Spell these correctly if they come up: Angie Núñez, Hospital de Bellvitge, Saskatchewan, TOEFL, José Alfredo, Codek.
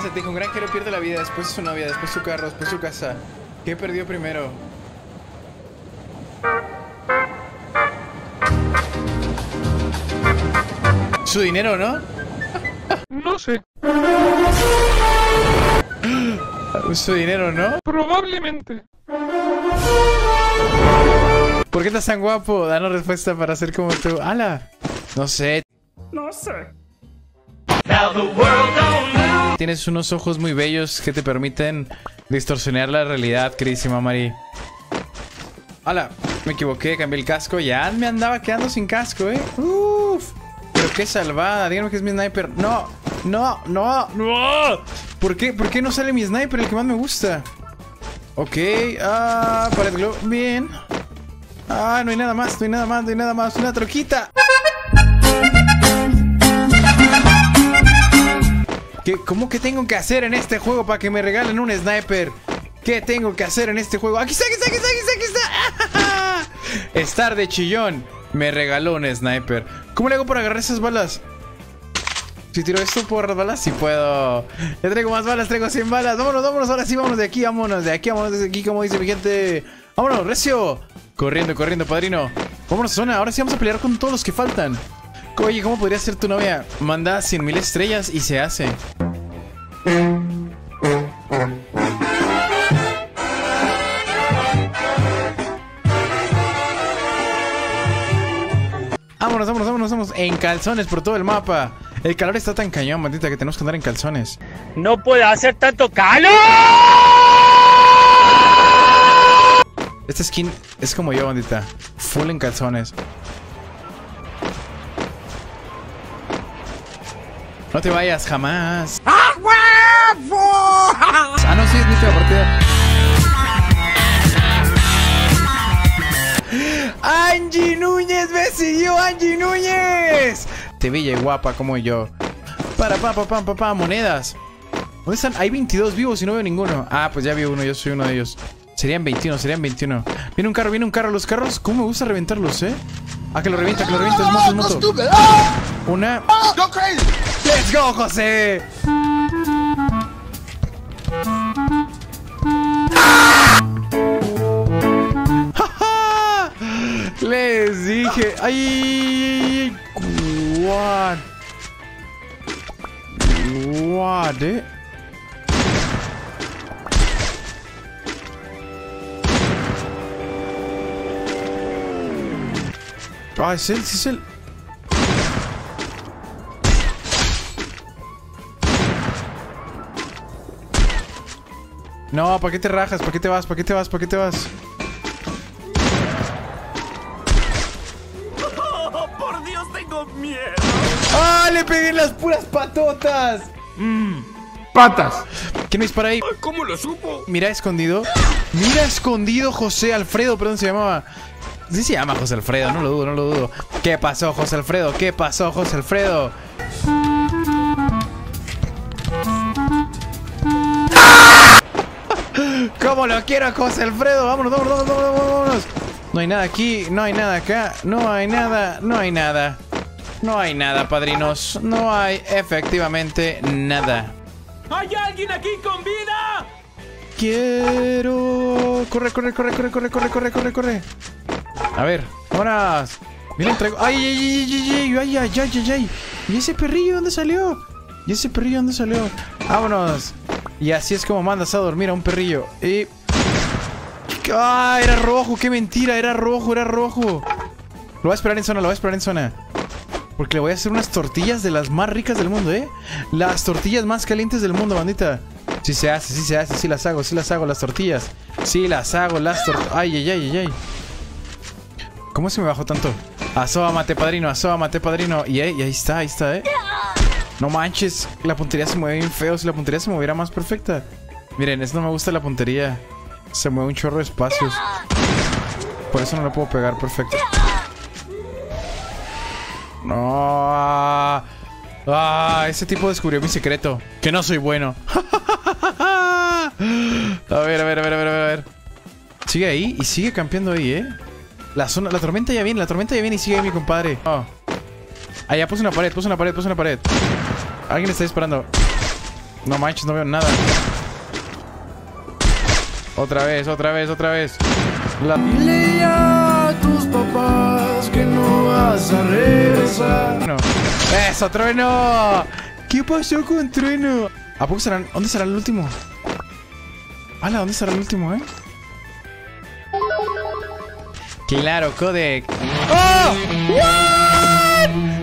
se te dijo, un granjero pierde la vida, después su novia, después su carro, después su casa. ¿Qué perdió primero? Su dinero, ¿no? No sé. Su dinero, ¿no? Probablemente. ¿Por qué estás tan guapo? Danos respuesta para ser como tú. ¡Hala! No sé. No sé. Tienes unos ojos muy bellos que te permiten distorsionar la realidad, queridísima Mari. ¡Hala! Me equivoqué, cambié el casco. Ya me andaba quedando sin casco, ¿eh? ¡Uf! Pero qué salvada. Díganme que es mi sniper. ¡No! ¡No! ¡No! ¡No! ¿Por qué? ¿Por qué no sale mi sniper, el que más me gusta? Ok. Ah, palette glow. Bien. Ah, no hay nada más, no hay nada más, no hay nada más. ¡Una troquita! ¿Qué, cómo que tengo que hacer en este juego para que me regalen un sniper? ¿Qué tengo que hacer en este juego? ¡Aquí está, aquí está, aquí está, aquí está! ¡Ah! Estar de chillón me regaló un sniper. ¿Cómo le hago para agarrar esas balas? Si tiro esto, ¿puedo agarrar balas? Sí puedo. Le traigo más balas, traigo 100 balas. Vámonos, vámonos, ahora sí, vámonos de aquí, como dice mi gente. Vámonos, recio. Corriendo, corriendo, padrino. Vámonos, zona, ahora sí vamos a pelear con todos los que faltan. Oye, ¿cómo podría ser tu novia? Manda 100.000 estrellas y se hace. Vámonos, vámonos, vámonos, vámonos. En calzones por todo el mapa. El calor está tan cañón, maldita, que tenemos que andar en calzones. ¡No puede hacer tanto calor! Esta skin es como yo, bandita. Full en calzones. No te vayas jamás. ¡Ah, huevo! Ah, no, sí, es mi última partida. ¡Angie Núñez me siguió! ¡Angie Núñez! Te veía guapa como yo. Para, pa, pa, pa, pa, pa, monedas. ¿Dónde están? Hay 22 vivos y no veo ninguno. Ah, pues ya vi uno, yo soy uno de ellos. Serían 21, serían 21. Viene un carro, viene un carro. Los carros, ¿cómo me gusta reventarlos, eh? Ah, que lo revienta, es moto, es moto. Una. ¡Go crazy! ¡Let's go, José! Les dije. ¡Ay! What? What, eh? Ah, es él, sí es él. No, ¿para qué te rajas? ¿Para qué te vas? ¿Para qué te vas? ¿Para qué te vas? Oh, por Dios, tengo miedo. ¡Ah! ¡Le pegué en las puras patotas! ¡Patas! ¿Quién me dispara ahí? ¿Cómo lo supo? Mira escondido. Mira escondido, José Alfredo, perdón, se llamaba. Sí se llama José Alfredo, no lo dudo, no lo dudo. ¿Qué pasó, José Alfredo? ¿Qué pasó, José Alfredo? ¡Cómo lo quiero, José Alfredo! ¡Vámonos, vámonos, vámonos, vámonos! No hay nada aquí, no hay nada acá, no hay nada, no hay nada. No hay nada, padrinos. No hay efectivamente nada. ¿Hay alguien aquí con vida? Quiero... Corre, corre, corre, corre, corre, corre, corre, corre, corre. A ver, vámonos. Miren, traigo... ¡Ay, ay, ay, ay, ay, ay, ay, ay, ay! ¿Y ese perrillo dónde salió? ¿Y ese perrillo dónde salió? ¡Vámonos! Y así es como mandas a dormir a un perrillo. Y... ¡Ah, era rojo! ¡Qué mentira! ¡Era rojo, era rojo! Lo voy a esperar en zona, lo voy a esperar en zona. Porque le voy a hacer unas tortillas de las más ricas del mundo, ¿eh? Las tortillas más calientes del mundo, bandita. Sí se hace, sí se hace, sí las hago, las tortillas. Sí las hago, las tortillas. ¡Ay, ay, ay, ay, ay! ¿Cómo se me bajó tanto? Asómate, padrino, asómate, padrino. Y ahí está, ahí está, ¿eh? No manches, la puntería se mueve bien feo. Si la puntería se moviera más perfecta. Miren, eso no me gusta, la puntería. Se mueve un chorro de espacios. Por eso no lo puedo pegar perfecto. No. Ah, ese tipo descubrió mi secreto. Que no soy bueno. A ver, a ver, a ver, a ver, a ver. Sigue ahí y sigue campeando ahí, ¿eh? La zona, la tormenta ya viene y sigue ahí mi compadre. Oh. Allá puse una pared, puse una pared, puse una pared. Alguien está disparando. No manches, no veo nada. Otra vez, otra vez, otra vez. Dile ya a tus papás que no vas a regresar. No. ¡Eso, Trueno! ¿Qué pasó con Trueno? ¿A poco serán? ¿Dónde será el último? ¡Hala! ¿Dónde será el último, eh? ¡Claro, Codec! ¡Oh! ¡What!